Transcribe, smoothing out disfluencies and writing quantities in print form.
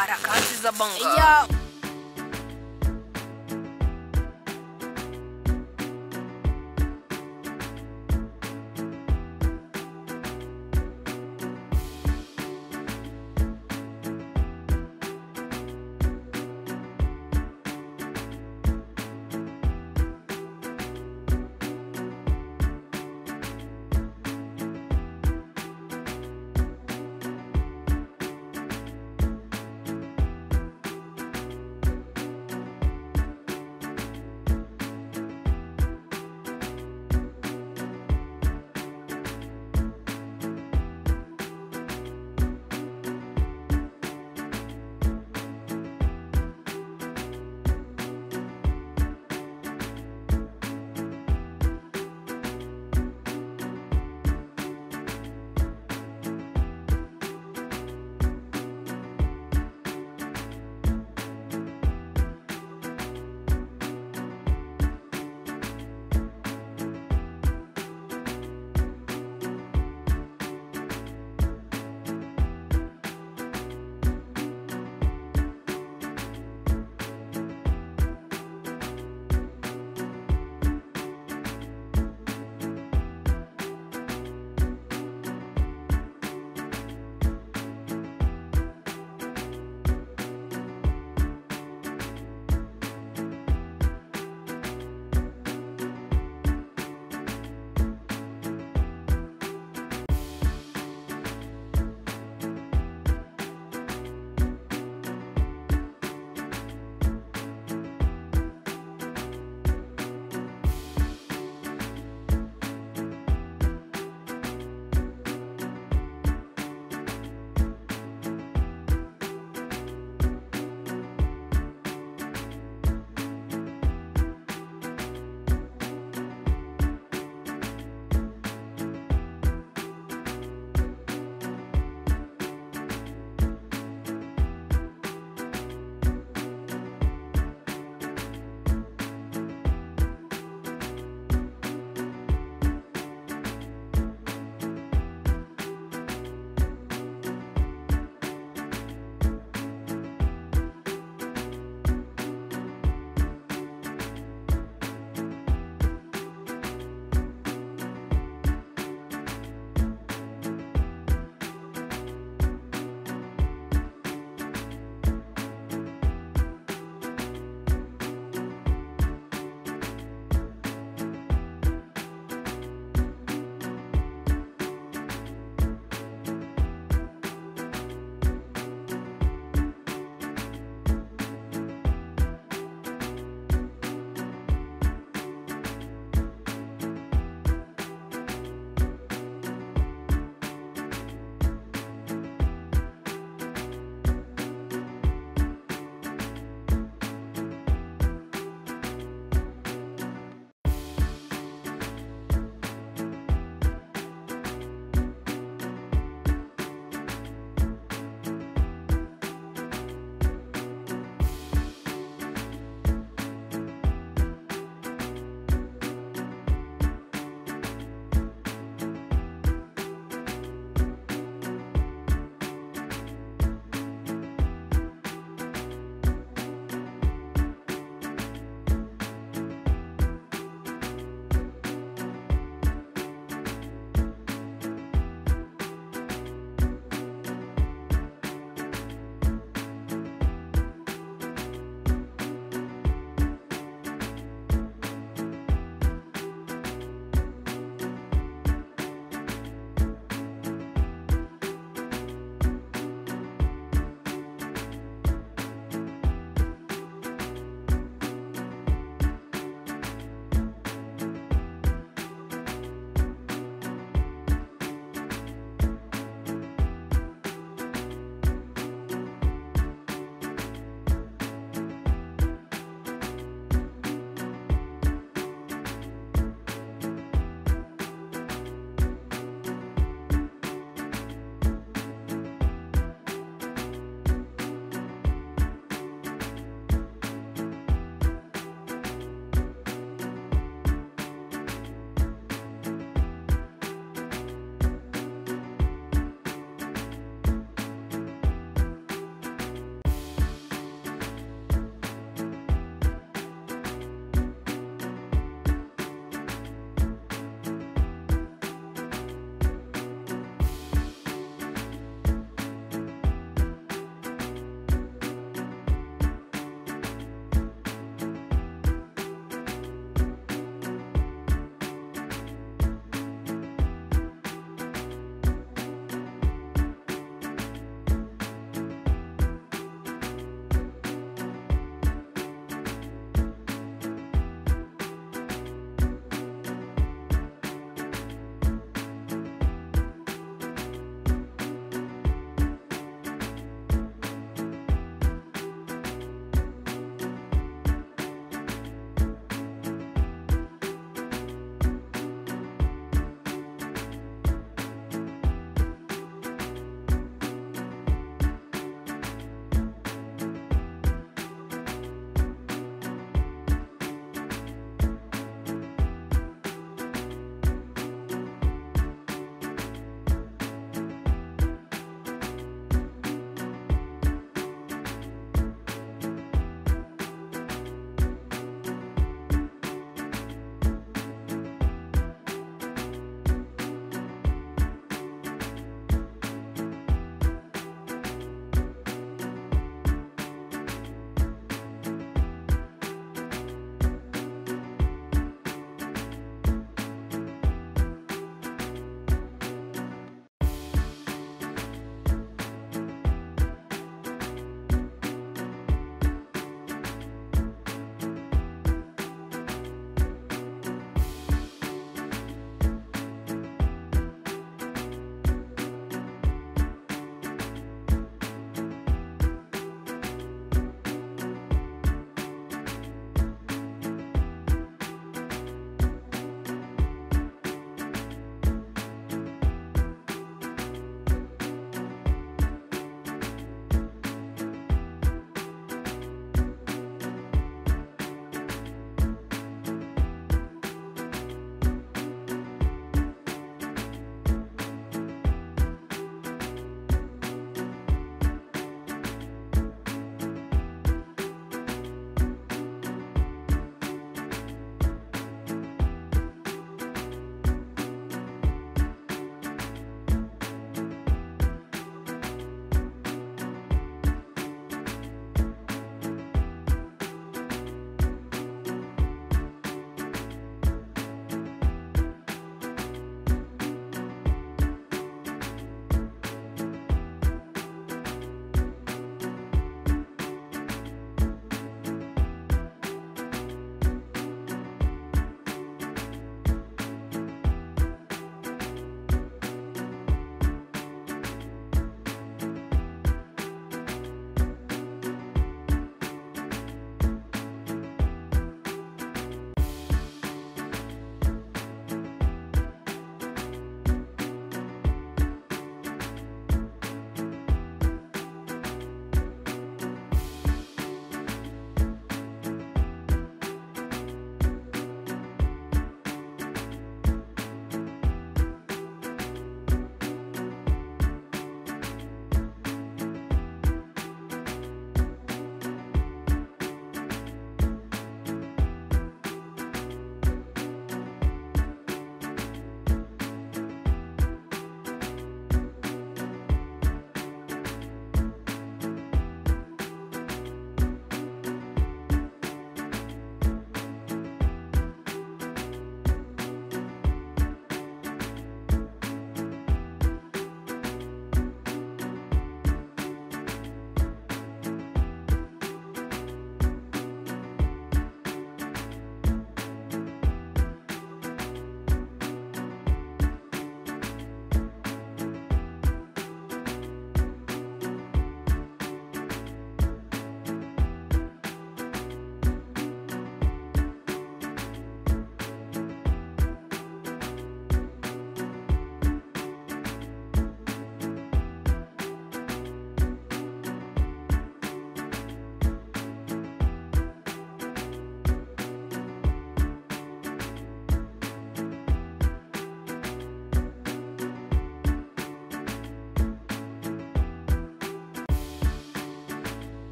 Harakati za Bongo.